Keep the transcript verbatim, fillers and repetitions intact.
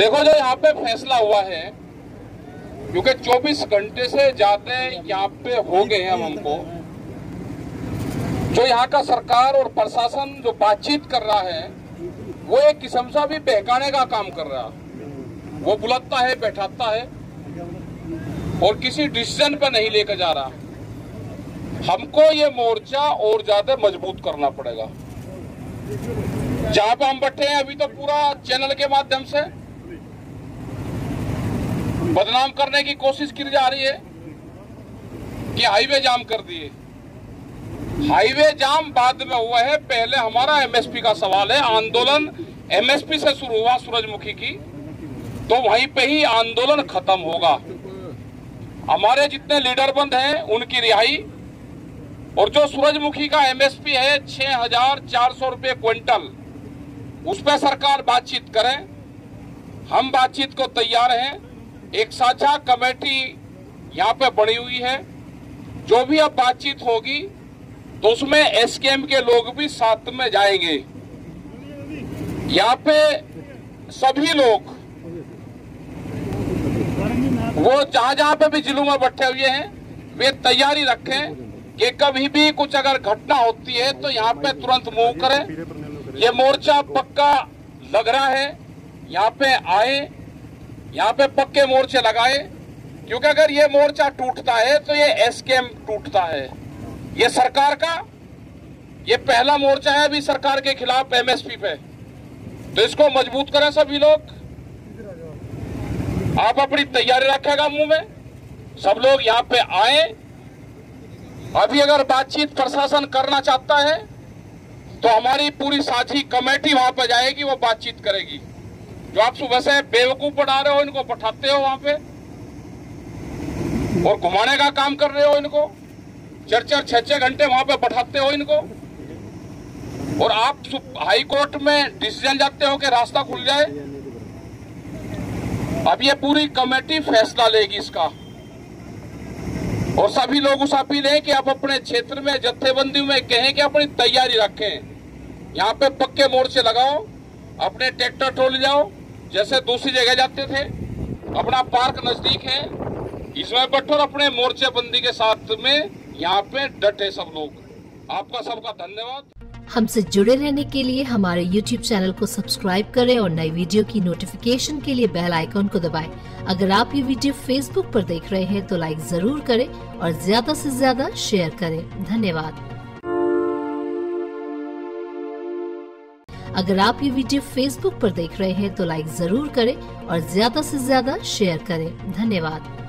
देखो जो यहाँ पे फैसला हुआ है, क्योंकि चौबीस घंटे से जाते यहाँ पे हो गए हम हमको जो यहाँ का सरकार और प्रशासन जो बातचीत कर रहा है वो एक किस्म सा भी बहकाने का काम कर रहा, वो बुलाता है, बैठाता है और किसी डिसीजन पे नहीं लेकर जा रहा। हमको ये मोर्चा और ज्यादा मजबूत करना पड़ेगा। जहाँ पे हम बैठे हैं अभी तो पूरा चैनल के माध्यम से बदनाम करने की कोशिश की जा रही है कि हाईवे जाम कर दिए। हाईवे जाम बाद में हुआ है, पहले हमारा एमएसपी का सवाल है। आंदोलन एमएसपी से शुरू हुआ सूरजमुखी की, तो वहीं पे ही आंदोलन खत्म होगा। हमारे जितने लीडर बंद हैं उनकी रिहाई, और जो सूरजमुखी का एमएसपी है छह हजार चार सौ रुपये क्विंटल, उस पर सरकार बातचीत करे। हम बातचीत को तैयार हैं। एक साझा कमेटी यहाँ पे बनी हुई है, जो भी अब बातचीत होगी तो उसमें एसकेएम के लोग भी साथ में जाएंगे। यहाँ पे सभी लोग वो जहां जहां पे भी जिलों में बैठे हुए हैं वे तैयारी रखें कि कभी भी कुछ अगर घटना होती है तो यहाँ पे तुरंत मूव करें। ये मोर्चा पक्का लग रहा है, यहाँ पे आए, यहाँ पे पक्के मोर्चे लगाए, क्योंकि अगर ये मोर्चा टूटता है तो ये एसकेएम टूटता है। ये सरकार का ये पहला मोर्चा है अभी सरकार के खिलाफ एमएसपी पे, तो इसको मजबूत करें। सभी लोग आप अपनी तैयारी रखेगा मुंह में, सब लोग यहाँ पे आए। अभी अगर बातचीत प्रशासन करना चाहता है तो हमारी पूरी साझी कमेटी वहां पे जाएगी, वो बातचीत करेगी। जो आप सुबह से बेवकूफ बना रहे हो इनको पठाते हो वहां पे और घुमाने का काम कर रहे हो इनको, चार चार छह छह घंटे वहां पे बैठाते हो इनको, और आप हाईकोर्ट में डिसीजन जाते हो कि रास्ता खुल जाए। अब ये पूरी कमेटी फैसला लेगी इसका, और सभी लोग उस अपील है कि आप अपने क्षेत्र में जत्थेबंदी में कहें कि अपनी तैयारी रखें। यहाँ पे पक्के मोर्चे लगाओ, अपने ट्रैक्टर टोल जाओ, जैसे दूसरी जगह जाते थे। अपना पार्क नजदीक है, इसमें बैठो और अपने मोर्चेबंदी के साथ में यहाँ पे डटे सब लोग। आपका सबका धन्यवाद। हमसे जुड़े रहने के लिए हमारे YouTube चैनल को सब्सक्राइब करें और नई वीडियो की नोटिफिकेशन के लिए बेल आइकॉन को दबाएं। अगर आप ये वीडियो Facebook पर देख रहे हैं तो लाइक जरूर करें और ज्यादा से ज्यादा शेयर करें। धन्यवाद। अगर आप ये वीडियो Facebook पर देख रहे हैं तो लाइक जरूर करें और ज्यादा से ज्यादा शेयर करें। धन्यवाद।